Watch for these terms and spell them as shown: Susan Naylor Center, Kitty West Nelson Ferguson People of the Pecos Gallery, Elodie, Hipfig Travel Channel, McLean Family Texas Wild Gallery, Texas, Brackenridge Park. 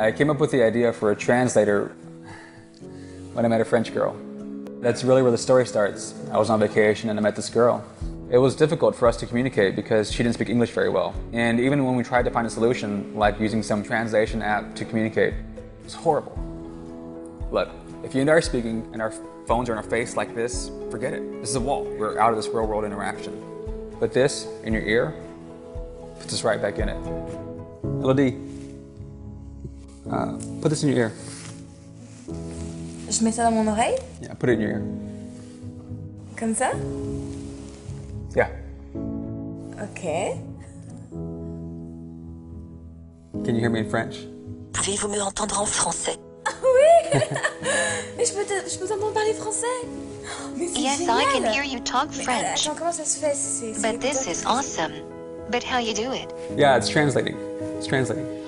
I came up with the idea for a translator when I met a French girl. That's really where the story starts. I was on vacation and I met this girl. It was difficult for us to communicate because she didn't speak English very well. And even when we tried to find a solution, like using some translation app to communicate, it was horrible. Look, if you and I are speaking and our phones are in our face like this, forget it. This is a wall. We're out of this real world interaction. But this, in your ear, puts us right back in it. Elodie, put this in your ear. Je mets ça dans mon oreille? Yeah, put it in your ear. Comme ça? Yeah. Okay. Can you hear me in French? Pouvez-vous me entendre en français? Oui! je peux t'entendre parler français? Yes, génial. I can hear you talk French. Mais, comment ça se fait? But this is awesome. But how you do it? Yeah, it's translating. It's translating.